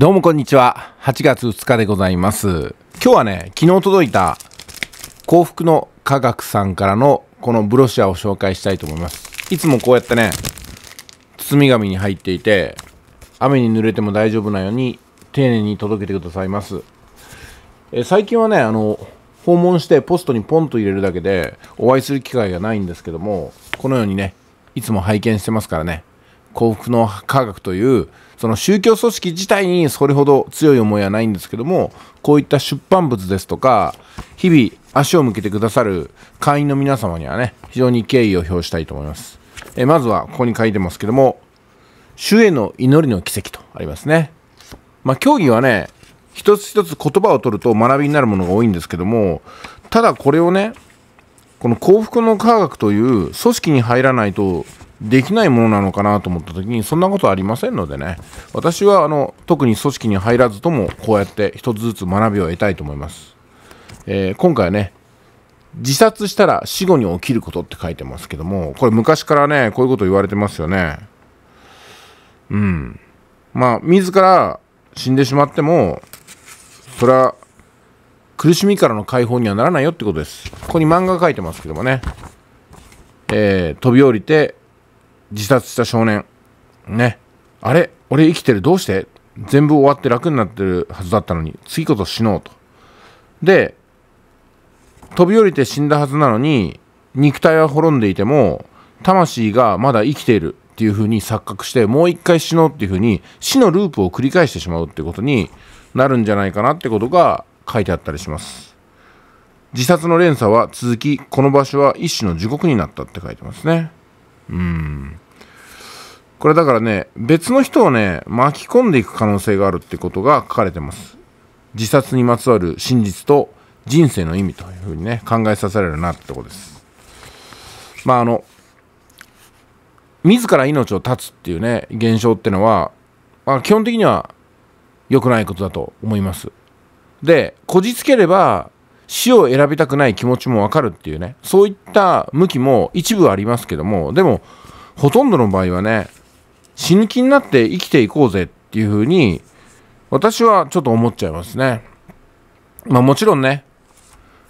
どうもこんにちは。8月2日でございます。今日はね、昨日届いた幸福の科学さんからのこのブロシアを紹介したいと思います。いつもこうやってね、包み紙に入っていて、雨に濡れても大丈夫なように丁寧に届けてくださいます。最近はね、訪問してポストにポンと入れるだけでお会いする機会がないんですけども、このようにね、いつも拝見してますからね。幸福の科学というその宗教組織自体にそれほど強い思いはないんですけども、こういった出版物ですとか日々足を向けてくださる会員の皆様にはね、非常に敬意を表したいと思います。まずはここに書いてますけども「主への祈りの奇跡」とありますね。教義はね、一つ一つ言葉を取ると学びになるものが多いんですけども、ただこれをね、この幸福の科学という組織に入らないとできないものなのかなと思った時に、そんなことありませんのでね、私は特に組織に入らずともこうやって一つずつ学びを得たいと思います。今回はね、自殺したら死後に起きることって書いてますけども、これ昔からね、こういうこと言われてますよね。自ら死んでしまっても、それは苦しみからの解放にはならないよってことです。ここに漫画書いてますけどもね、飛び降りて自殺した少年ね、あれ俺生きてる、どうして全部終わって楽になってるはずだったのに、次こそ死のうと。で、飛び降りて死んだはずなのに、肉体は滅んでいても魂がまだ生きているっていう風に錯覚して、もう一回死のうっていう風に死のループを繰り返してしまうってことになるんじゃないかなってことが書いてあったりします。自殺の連鎖は続き、この場所は一種の地獄になったって書いてますね。これだからね、別の人をね、巻き込んでいく可能性があるってことが書かれてます。自殺にまつわる真実と人生の意味というふうにね、考えさせられるなってとこです。自ら命を絶つっていうね、現象ってのは、基本的には良くないことだと思います。で、こじつければ死を選びたくない気持ちもわかるっていうね、そういった向きも一部ありますけども、でもほとんどの場合はね、死ぬ気になって生きていこうぜっていうふうに私はちょっと思っちゃいますね。もちろんね、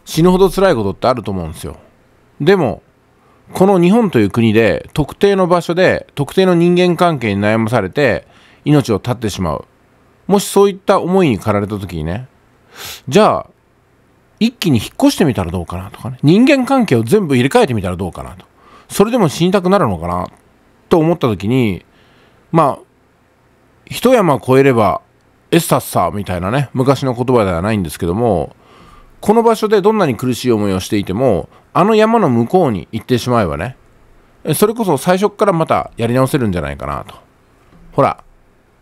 死ぬほど辛いことってあると思うんですよ。でもこの日本という国で、特定の場所で特定の人間関係に悩まされて命を絶ってしまう、もしそういった思いに駆られた時にね、じゃあ一気に引っ越してみたらどうかなとかね、人間関係を全部入れ替えてみたらどうかなと、それでも死にたくなるのかなと思った時に、一山越えればエスタッサーみたいなね、昔の言葉ではないんですけども、この場所でどんなに苦しい思いをしていても、あの山の向こうに行ってしまえばね、それこそ最初からまたやり直せるんじゃないかなと。ほら、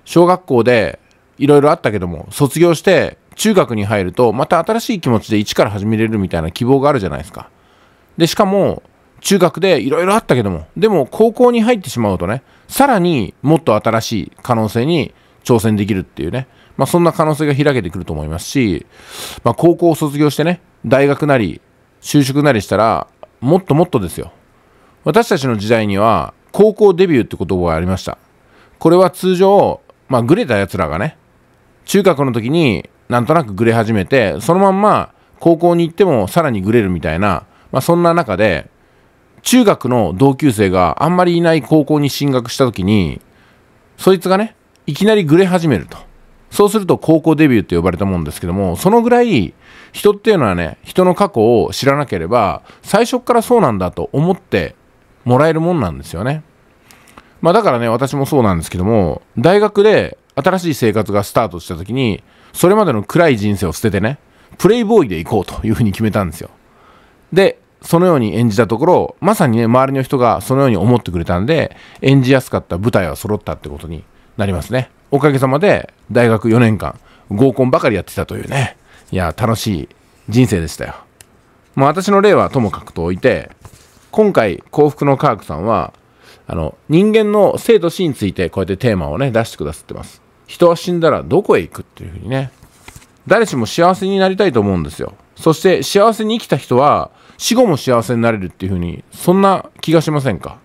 小学校でいろいろあったけども、卒業して中学に入るとまた新しい気持ちで一から始めれるみたいな希望があるじゃないですか。でしかも中学でいろいろあったけども、でも高校に入ってしまうとね、さらにもっと新しい可能性に挑戦できるっていうね、そんな可能性が開けてくると思いますし、高校を卒業してね、大学なり就職なりしたら、もっともっとですよ。私たちの時代には高校デビューって言葉がありました。これは通常、グレたやつらがね、中学の時になんとなくグレ始めて、そのまんま高校に行ってもさらにグレるみたいな、そんな中で中学の同級生があんまりいない高校に進学した時に、そいつがね、いきなりグレ始めると。そうすると高校デビューって呼ばれたもんですけども、そのぐらい人っていうのはね、人の過去を知らなければ最初からそうなんだと思ってもらえるもんなんですよね。だからね、私もそうなんですけども、大学で新しい生活がスタートした時に、それまでの暗い人生を捨ててね、プレイボーイで行こうというふうに決めたんですよ。で、そのように演じたところ、まさにね、周りの人がそのように思ってくれたんで、演じやすかった舞台は揃ったってことになりますね。おかげさまで大学4年間合コンばかりやってたというね、いや楽しい人生でしたよ。私の例はともかくとおいて、今回幸福の科学さんは人間の生と死についてこうやってテーマをね、出してくださってます。人は死んだらどこへ行くっていうふうにね、誰しも幸せになりたいと思うんですよ。そして幸せに生きた人は死後も幸せになれるっていうふうに、そんな気がしませんか。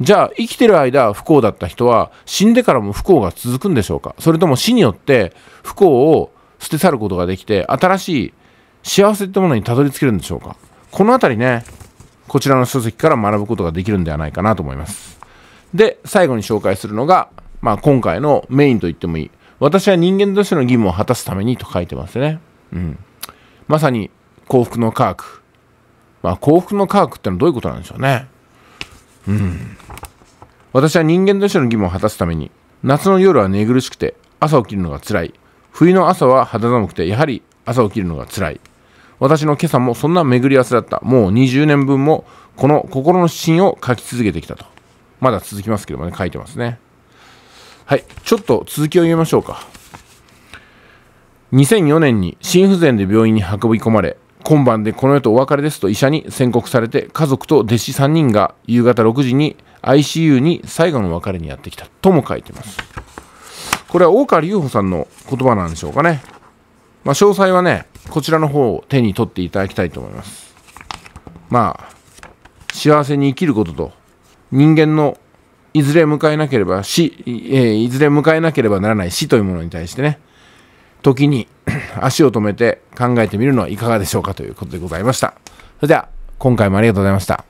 じゃあ生きてる間不幸だった人は死んでからも不幸が続くんでしょうか、それとも死によって不幸を捨て去ることができて新しい幸せってものにたどり着けるんでしょうか。このあたりね、こちらの書籍から学ぶことができるんではないかなと思います。で、最後に紹介するのが、今回のメインと言ってもいい、私は人間としての義務を果たすためにと書いてますね。まさに幸福の科学。幸福の科学ってのはどういうことなんでしょうね。私は人間としての義務を果たすために、夏の夜は寝苦しくて朝起きるのが辛い。冬の朝は肌寒くてやはり朝起きるのが辛い。私の今朝もそんな巡り合わせだった。もう20年分もこの心の指針を書き続けてきたと。まだ続きますけどもね、書いてますね。はい、ちょっと続きを読みましょうか。2004年に心不全で病院に運び込まれ、今晩でこの世とお別れですと医者に宣告されて、家族と弟子3人が夕方6時に ICU に最後の別れにやってきたとも書いてます。これは大川隆法さんの言葉なんでしょうかね。詳細はね、こちらの方を手に取っていただきたいと思います。幸せに生きることと人間のいずれ迎えなければならない死というものに対してね、時に足を止めて考えてみるのはいかがでしょうかということでございました。それでは今回もありがとうございました。